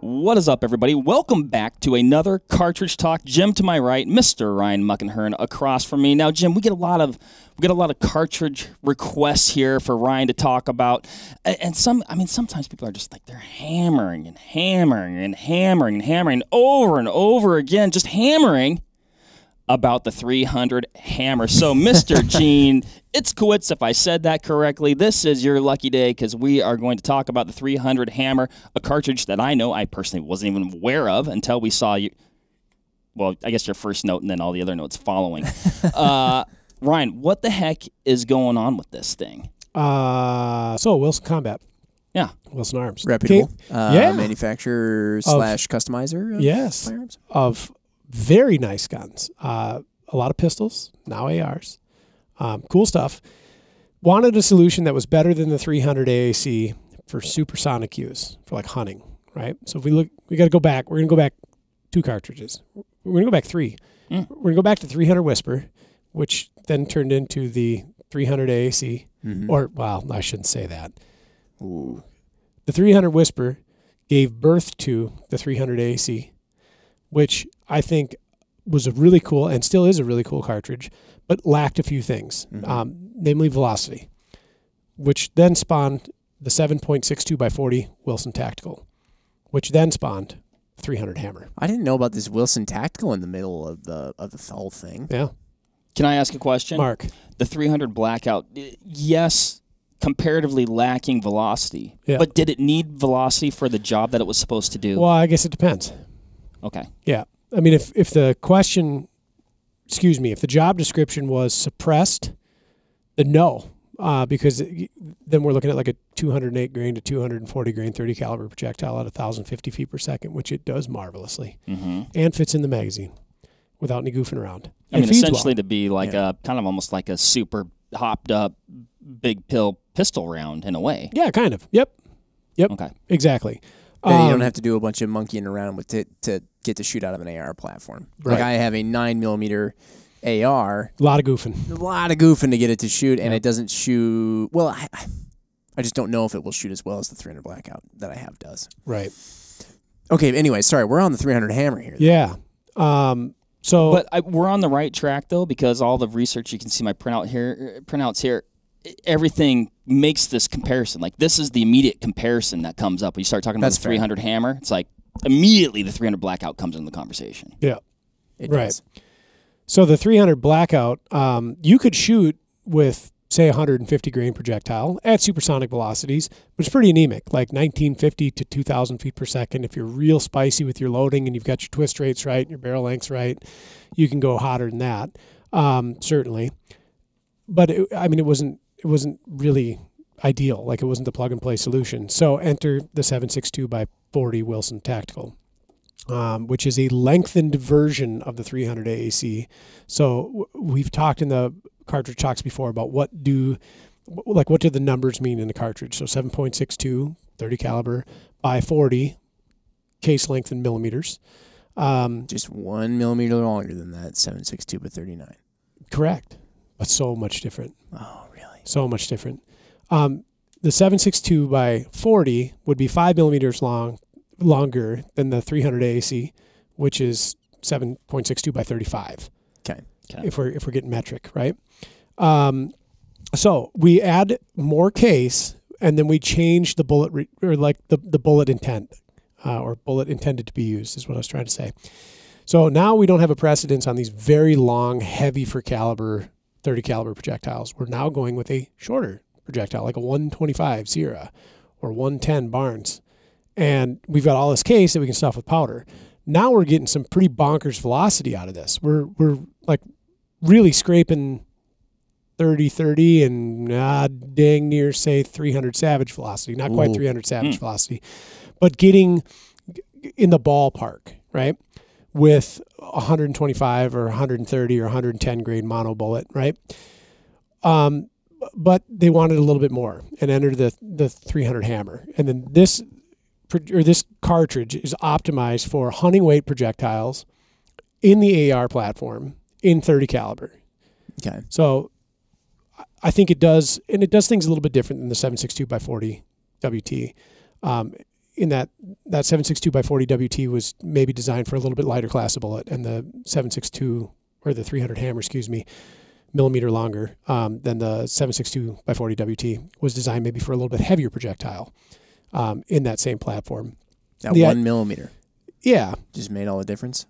What is up, everybody? Welcome back to another Cartridge Talk. Jim to my right, Mr. Ryan Muckenhern across from me. Now, Jim, we get a lot of cartridge requests here for Ryan to talk about, and sometimes people are just like they're hammering over and over again, just hammering about the 300 HAM'R. So, Mr. Gene, it's Kowitz if I said that correctly. This is your lucky day because we are going to talk about the 300 HAM'R, a cartridge that I know I personally wasn't even aware of until we saw you. Well, I guess your first note and then all the other notes following. Ryan, what the heck is going on with this thing? So Wilson Combat. Yeah, Wilson Arms. Reputable. Yeah. Manufacturer slash customizer. Yes. Firearms. Of very nice guns. A lot of pistols, now ARs. Cool stuff. Wanted a solution that was better than the 300 AAC for supersonic use, for like hunting, right? So if we look, we got to go back. We're going to go back two cartridges. We're going to go back three. Mm. We're going to go back to 300 Whisper, which then turned into the 300 AAC. Mm-hmm. Or, well, I shouldn't say that. Ooh. The 300 Whisper gave birth to the 300 AAC, which I think was a really cool and still is a really cool cartridge, but lacked a few things, mm-hmm. Namely velocity, which then spawned the 7.62 by 40 Wilson Tactical, which then spawned 300 HAM'R. I didn't know about this Wilson Tactical in the middle of the whole thing. Yeah. Can I ask a question? Mark. The 300 Blackout, yes, comparatively lacking velocity, yeah, but did it need velocity for the job that it was supposed to do? Well, I guess it depends. Okay. Yeah. I mean, if the question, excuse me, if the job description was suppressed, then no, because then we're looking at like a 208 grain to 240 grain 30 caliber projectile at 1,050 feet per second, which it does marvelously, mm-hmm, and fits in the magazine without any goofing around. I mean, essentially well, to be like, yeah, a kind of almost like a super hopped up big pill pistol round in a way. Yeah, kind of. Yep. Yep. Okay. Exactly. You don't have to do a bunch of monkeying around with it to get to shoot out of an AR platform. Right. Like I have a 9mm AR. A lot of goofing. A lot of goofing to get it to shoot, and yep, it doesn't shoot. Well, I just don't know if it will shoot as well as the 300 Blackout that I have does. Right. Okay. Anyway, sorry, we're on the 300 HAM'R here. Yeah. So, but we're on the right track though, because all the research, you can see my printouts here. Everything makes this comparison. Like this is the immediate comparison that comes up when you start talking about the 300 HAM'R. It's like immediately the 300 Blackout comes into the conversation. Yeah, it right does. So the 300 Blackout, you could shoot with say 150 grain projectile at supersonic velocities, but it's pretty anemic, like 1950 to 2,000 feet per second. If you're real spicy with your loading and you've got your twist rates right and your barrel lengths right, you can go hotter than that, certainly. But it, I mean, it wasn't really ideal. Like it wasn't the plug-and-play solution. So enter the 7.62 by 40 Wilson Tactical, which is a lengthened version of the 300 AAC. So we've talked in the cartridge talks before about what do the numbers mean in a cartridge. So 7.62, 30 caliber, by 40, case length in millimeters. Just 1 millimeter longer than that 7.62 by 39. Correct, but so much different. Oh, really? So much different. The 7.62 by 40 would be 5 millimeters longer than the 300 AAC, which is 7.62 by 35. Okay. Okay. If we're getting metric, right? So we add more case, and then we change the bullet or like the bullet intent, or bullet intended to be used is what I was trying to say. So now we don't have a precedence on these very long, heavy for caliber 30 caliber projectiles. We're now going with a shorter projectile, like a 125 Sierra or 110 Barnes. And we've got all this case that we can stuff with powder. Now we're getting some pretty bonkers velocity out of this. We're like really scraping 30-30 and dang near, say, 300 Savage velocity. Not quite 300 Savage velocity, but getting in the ballpark, right, with 125 or 130 or 110 grain mono bullet, right? But they wanted a little bit more and entered the 300 HAM'R. And then this cartridge is optimized for hunting weight projectiles in the AR platform in 30 caliber. Okay. So I think it does, and it does things a little bit different than the 7.62 by 40 WT. in that 7.62 by 40 WT was maybe designed for a little bit lighter class of bullet, and the 7.62 or the 300 HAM'R, excuse me, millimeter longer than the 7.62 by 40 WT was designed maybe for a little bit heavier projectile in that same platform. That the, 1 millimeter. Yeah. Just made all the difference?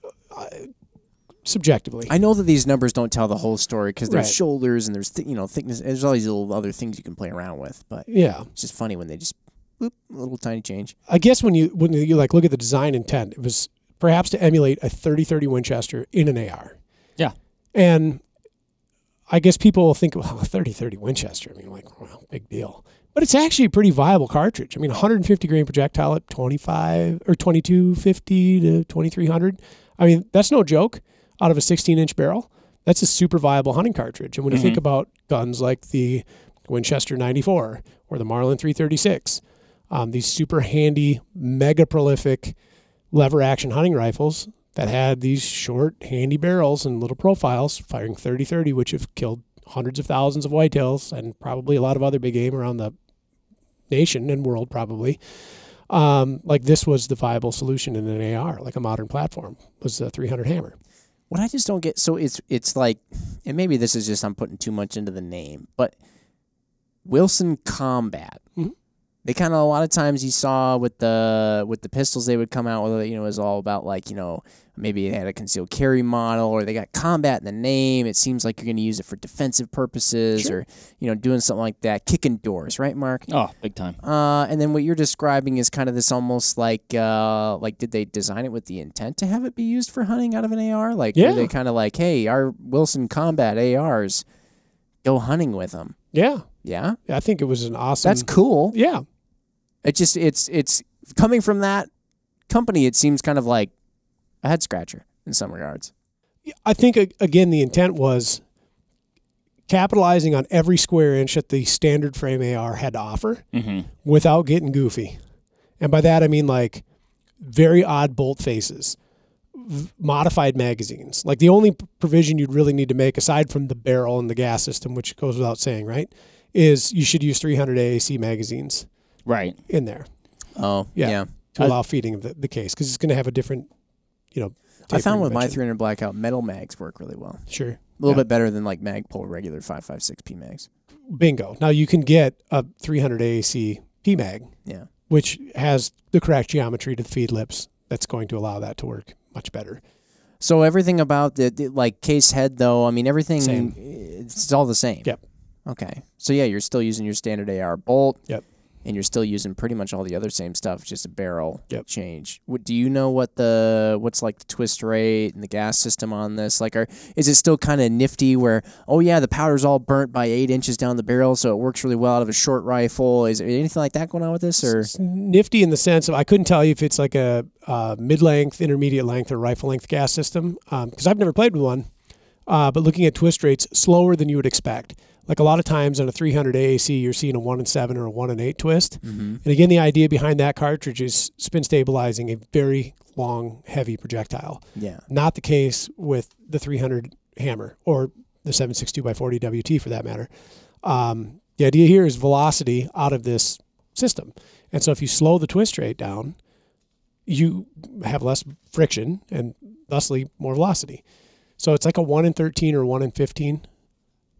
Subjectively. I know that these numbers don't tell the whole story because there's shoulders and there's thickness. And there's all these little other things you can play around with. But yeah, it's just funny when they just boop, a little tiny change. I guess when you like look at the design intent, it was perhaps to emulate a 30-30 Winchester in an AR. Yeah. And I guess people think, well, 30-30 Winchester. I mean, like, well, big deal. But it's actually a pretty viable cartridge. I mean, 150 grain projectile at 25 or 2250 to 2300. I mean, that's no joke. Out of a 16-inch barrel, that's a super viable hunting cartridge. And when you think about guns like the Winchester 94 or the Marlin 336, these super handy, mega prolific lever action hunting rifles that had these short, handy barrels and little profiles firing 30-30, which have killed hundreds of thousands of whitetails and probably a lot of other big game around the nation and world probably. Like this was the viable solution in an AR, like a modern platform, was the 300 HAM'R. What I just don't get, so it's like, and maybe this is just I'm putting too much into the name, but Wilson Combat, they kind of a lot of times you saw with the pistols they would come out with, it was all about like, maybe it had a concealed carry model or they got combat in the name. It seems like you're going to use it for defensive purposes or, doing something like that, kicking doors, right, Mark? Oh, big time. And then what you're describing is kind of this almost like did they design it with the intent to have it be used for hunting out of an AR? Like, were they kind of like, hey, our Wilson Combat ARs, go hunting with them? Yeah. Yeah? I think it was an awesome. That's cool. Yeah. It just, it's coming from that company, it seems kind of like a head scratcher in some regards. I think, again, the intent was capitalizing on every square inch that the standard frame AR had to offer without getting goofy. And by that, I mean like very odd bolt faces, modified magazines. Like the only provision you'd really need to make, aside from the barrel and the gas system, which goes without saying, right, is you should use 300 AAC magazines. Right in there. Oh, yeah. To allow feeding of the case because it's going to have a different, I found with my 300 Blackout, metal mags work really well. Sure, a little bit better than like Magpul regular 5.56 P mags. Bingo. Now you can get a 300 AAC P mag. Yeah, which has the correct geometry to the feed lips. That's going to allow that to work much better. So everything about the like case head though, I mean everything, same. It's all the same. Yep. Okay. So yeah, you're still using your standard AR bolt. Yep. And you're still using pretty much all the other same stuff, just a barrel change. Do you know what what's like the twist rate and the gas system on this? Like, is it still kind of nifty where, oh yeah, the powder's all burnt by 8 inches down the barrel, so it works really well out of a short rifle? Is there anything like that going on with this? Or it's nifty in the sense of I couldn't tell you if it's like a mid-length, intermediate-length, or rifle-length gas system because I've never played with one. But looking at twist rates, slower than you would expect. Like a lot of times on a 300 AAC, you're seeing a 1 in 7 or a 1 in 8 twist. And again, the idea behind that cartridge is spin stabilizing a very long, heavy projectile. Yeah. Not the case with the 300 HAM'R or the 7.62 by 40 WT for that matter. The idea here is velocity out of this system. And so if you slow the twist rate down, you have less friction and thusly more velocity. So it's like a 1 in 13 or 1 in 15.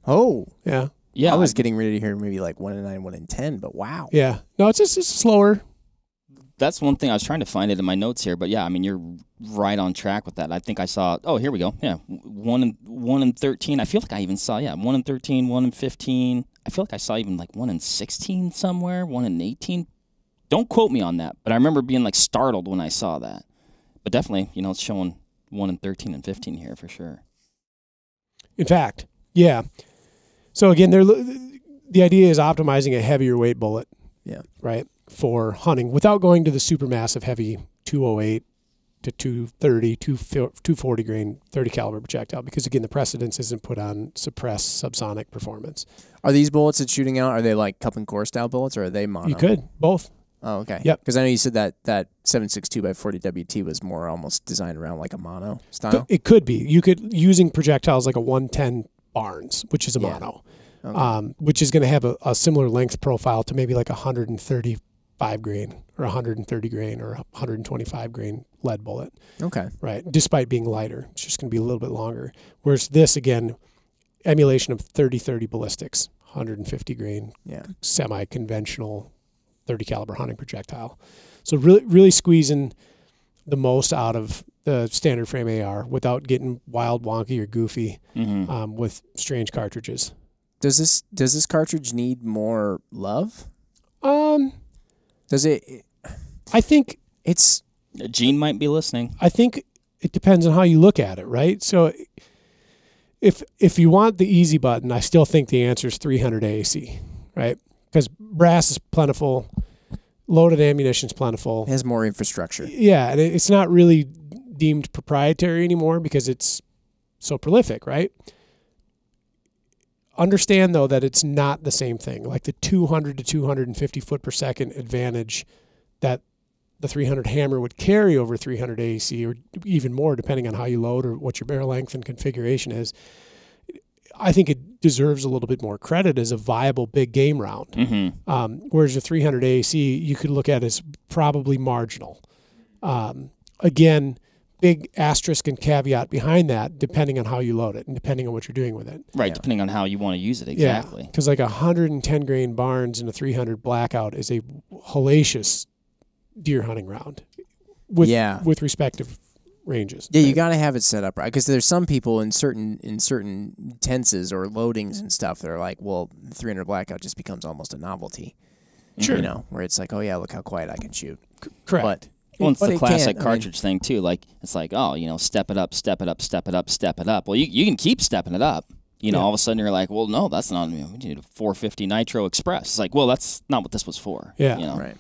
Oh. Yeah. Yeah. I was getting ready to hear maybe like 1 in 9, 1 in 10, but wow. Yeah. No, it's just slower. That's one thing. I was trying to find it in my notes here, but yeah, I mean, you're right on track with that. I think I saw, oh, here we go. Yeah. 1 in 13. I feel like I even saw, yeah, 1 in 13, 1 in 15. I feel like I saw even like 1 in 16 somewhere, 1 in 18. Don't quote me on that, but I remember being like startled when I saw that. But definitely, it's showing 1 in 13 and 15 here for sure. In fact, yeah. So again, the idea is optimizing a heavier weight bullet, right, for hunting without going to the supermassive heavy 208 to 230, 240 grain, 30 caliber projectile because again, the precedence isn't put on suppressed subsonic performance. Are these bullets that's shooting out? Are they like cup and core style bullets, or are they mono? You could both. Oh, okay. Yep. Because I know you said that 7.62 by 40 WT was more almost designed around like a mono style. It could be. You could using projectiles like a 110. Barnes, which is a mono, which is going to have a similar length profile to maybe like 130 5 grain or 130 grain or 125 grain lead bullet. Okay. Right. Despite being lighter, it's just going to be a little bit longer. Whereas this, again, emulation of 30-30 ballistics, 150 grain, semi-conventional 30 caliber hunting projectile. So really, really squeezing the most out of the standard frame AR without getting wild, wonky, or goofy with strange cartridges. Does this cartridge need more love? Does it? I think it's. Gene might be listening. I think it depends on how you look at it, right? So if you want the easy button, I still think the answer is 300 AAC, right? Because brass is plentiful, loaded ammunition is plentiful. It has more infrastructure. Yeah, and it's not really deemed proprietary anymore because it's so prolific, right? Understand, though, that it's not the same thing. Like the 200 to 250 foot per second advantage that the 300 HAM'R would carry over 300 AAC, or even more depending on how you load or what your barrel length and configuration is, I think it deserves a little bit more credit as a viable big game round. Whereas the 300 AAC, you could look at as probably marginal. Again, big asterisk and caveat behind that, depending on how you load it and depending on what you're doing with it. Right, depending on how you want to use it, exactly. Yeah, because like 110 grain Barnes and a 300 Blackout is a hellacious deer hunting round with respective ranges. Yeah, right? You got to have it set up right, because there's some people in certain tenses or loadings and stuff that are like, well, 300 Blackout just becomes almost a novelty. Sure. You know, where it's like, oh yeah, look how quiet I can shoot. Correct. Well, it's the classic cartridge thing, too. Like, it's like, oh, you know, step it up, step it up, step it up, step it up. Well, you can keep stepping it up. You know, all of a sudden you're like, well, no, that's not, you know, we need a 450 Nitro Express. It's like, well, that's not what this was for. Yeah, you know? Right.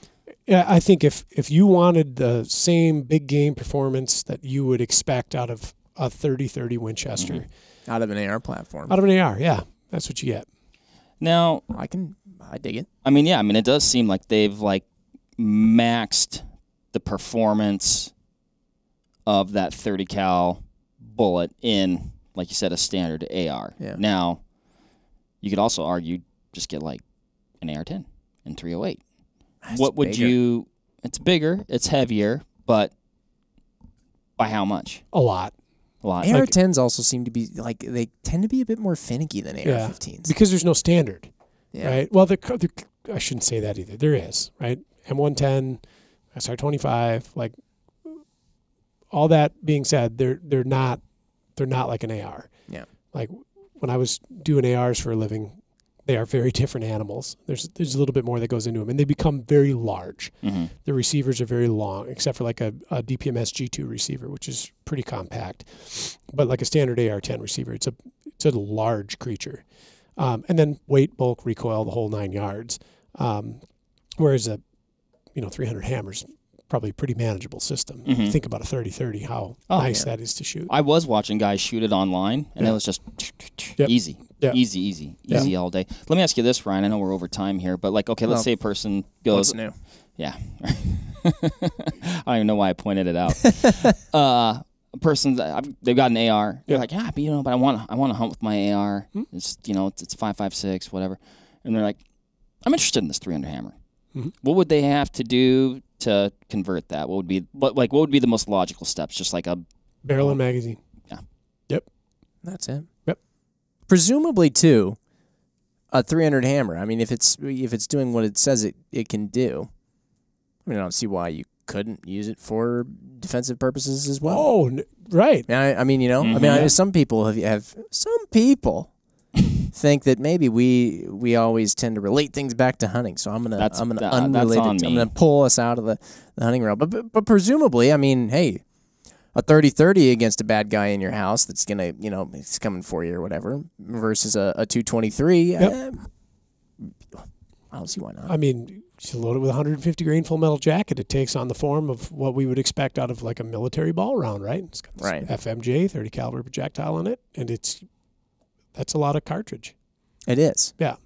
Yeah, I think if you wanted the same big game performance that you would expect out of a 30-30 Winchester. Out of an AR platform. Out of an AR, yeah. That's what you get. Now, I dig it. I mean, yeah, I mean, it does seem like they've, like, maxed the performance of that 30 cal bullet in, like you said, a standard AR. Yeah. Now, you could also argue just get like an AR-10 and 308. That's what would bigger. You? It's bigger, it's heavier, but by how much? A lot. A lot. AR-10s also seem to be like they tend to be a bit more finicky than AR-15s because there's no standard, right? Well, there, I shouldn't say that either. There is, right? M110. SR-25, like all that being said, they're not like an AR. Yeah. Like when I was doing ARs for a living, they are very different animals. There's a little bit more that goes into them, and they become very large. The receivers are very long, except for like a DPMS G2 receiver, which is pretty compact. But like a standard AR-10 receiver, it's a large creature, and then weight, bulk, recoil, the whole 9 yards. Whereas a 300 HAM'R's probably a pretty manageable system. Think about a 30-30, how nice that is to shoot. I was watching guys shoot it online, and it was just easy. Easy all day. Let me ask you this, Ryan. I know we're over time here, but like, okay, let's say a person goes. What's new? Yeah. I don't even know why I pointed it out. A person, they've got an AR. They're like, yeah, but you know, but I want to hunt with my AR. It's, you know, it's 5.56, whatever. And they're like, I'm interested in this 300 HAM'R. What would they have to do to convert that? What would be what would be the most logical steps? Just like a barrel and magazine. Yeah. Yep. That's it. Yep. Presumably too, a 300 HAM'R. I mean, if it's doing what it says it can do, I mean, I don't see why you couldn't use it for defensive purposes as well. Oh, right. I mean, you know, I mean, some people have some people. think that maybe we always tend to relate things back to hunting, so I'm gonna pull us out of the hunting realm. But presumably, I mean, hey, a 30-30 against a bad guy in your house that's gonna, you know, it's coming for you or whatever, versus a 223. I don't see why not. I mean, you load it with 150 grain full metal jacket. It takes on the form of what we would expect out of like a military ball round, right? It's got this FMJ 30 caliber projectile on it, and it's. That's a lot of cartridge. It is. Yeah.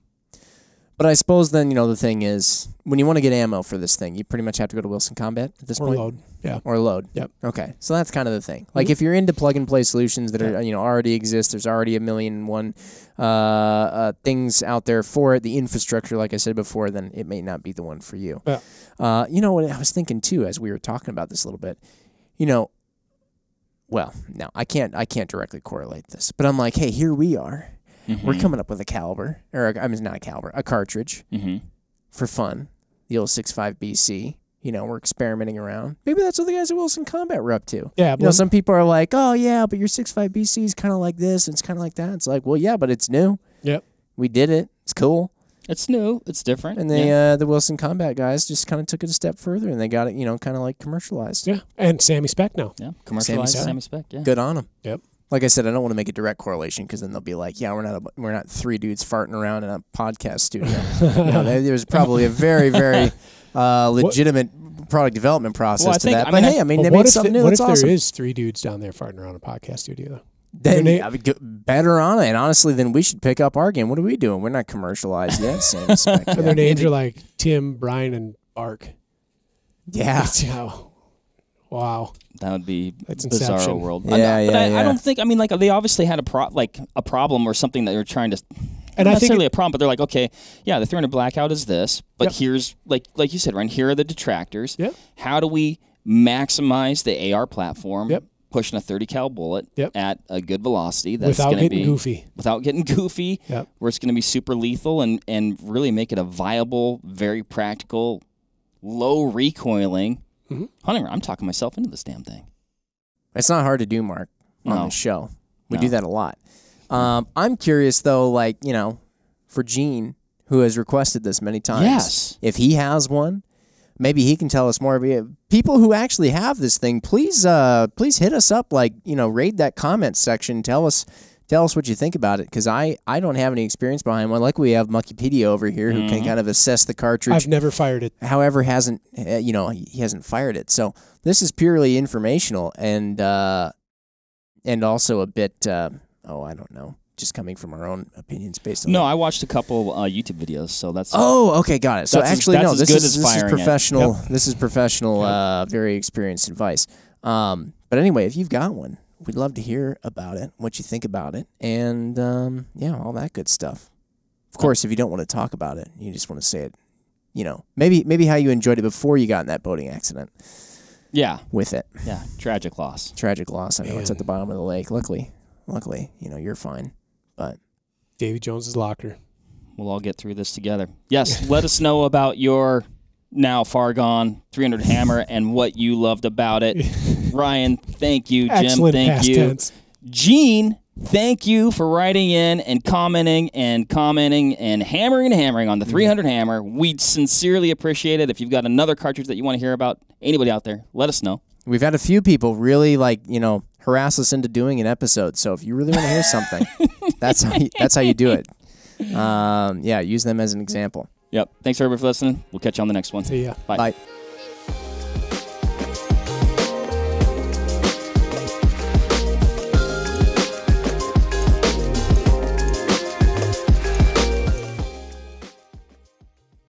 But I suppose then, you know, the thing is, when you want to get ammo for this thing, you pretty much have to go to Wilson Combat at this point? Or load, yeah. Or load. Yep. Okay, so that's kind of the thing. Like, if you're into plug-and-play solutions that are, you know, already exist, there's already a million and one things out there for it, the infrastructure, like I said before, then it may not be the one for you. Yeah. You know what I was thinking, too, as we were talking about this a little bit, you know, well, no, I can't directly correlate this, but I'm like, hey, here we are. Mm-hmm. We're coming up with a caliber, or I mean, it's not a caliber, a cartridge for fun. The old 6.5 BC. You know, we're experimenting around. Maybe that's what the guys at Wilson Combat were up to. Yeah, you know, some people are like, oh yeah, but your 6.5 BC is kind of like this, and it's kind of like that. It's like, well, yeah, but it's new. Yep, we did it. It's cool. It's new. It's different. And the Wilson Combat guys just kind of took it a step further, and they got it, you know, kind of like commercialized. Yeah, and SAAMI Spec now. Yeah, commercialized SAAMI Spec. Yeah, good on them. Yep. Like I said, I don't want to make a direct correlation because then they'll be like, "Yeah, we're not three dudes farting around in a podcast studio." You know, there's probably a very, very legitimate product development process to that. But hey, I mean, they made something new. What if there is three dudes down there farting around a podcast studio, though? Then I would better on it. And honestly, then we should pick up our game. What are we doing? We're not commercialized yet. And their names are like Tim, Brian, and Ark. Yeah. Wow, that would be bizarro world. Yeah, but I don't think. I mean, like they obviously had a problem or something that they were trying to. And not necessarily a problem, but they're like, okay, yeah, the 300 Blackout is this, but here's like you said, Ryan. Here are the detractors. Yep. How do we maximize the AR platform? Yep. Pushing a 30 cal bullet at a good velocity. That's without getting goofy. Yep. Where it's going to be super lethal and really make it a viable, very practical, low recoiling. Hunting, I'm talking myself into this damn thing. It's not hard to do, Mark, on the show. We do that a lot. I'm curious, though, like, you know, for Gene, who has requested this many times, if he has one, maybe he can tell us more. People who actually have this thing, please please hit us up, like, you know, raid that comment section, tell us what you think about it, because I don't have any experience behind one. Like we have Muckypedia over here who can kind of assess the cartridge. I've never fired it. However, he hasn't fired it. So this is purely informational and also a bit, I don't know, just coming from our own opinions based on I watched a couple YouTube videas, so that's... Oh, okay, got it. So actually, no, this is professional, very experienced advice. But anyway, if you've got one, we'd love to hear about it, what you think about it, and, yeah, all that good stuff. Of course, if you don't want to talk about it, you just want to say it, you know, maybe how you enjoyed it before you got in that boating accident. Yeah. With it. Yeah, tragic loss. Tragic loss. I know it's at the bottom of the lake. Luckily, you know, you're fine. But Davy Jones's locker. We'll all get through this together. Yes, let us know about your now far gone 300 HAM'R and what you loved about it. Ryan, thank you. Excellent. Jim, thank you. Tense. Gene, thank you for writing in and commenting and hammering on the 300 HAM'R. We sincerely appreciate it. If you've got another cartridge that you want to hear about, anybody out there, let us know. We've had a few people really, like, you know, harass us into doing an episode. So if you really want to hear something, that's how you do it. Yeah, use them as an example. Yep. Thanks, everybody, for listening. We'll catch you on the next one. See ya. Bye. Bye.